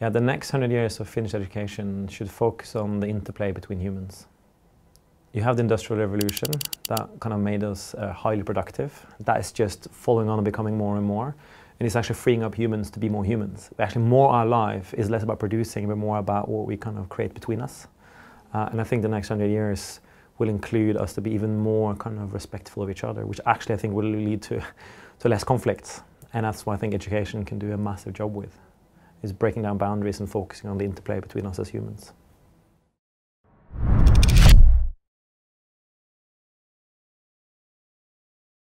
Yeah, the next 100 years of Finnish education should focus on the interplay between humans. You have the Industrial Revolution that kind of made us highly productive. That is just following on and becoming more and more. And it's actually freeing up humans to be more humans. Actually, more our life is less about producing, but more about what we kind of create between us. And I think the next 100 years will include us to be even more kind of respectful of each other, which actually I think will lead to less conflicts. And that's what I think education can do a massive job with, is breaking down boundaries and focusing on the interplay between us as humans.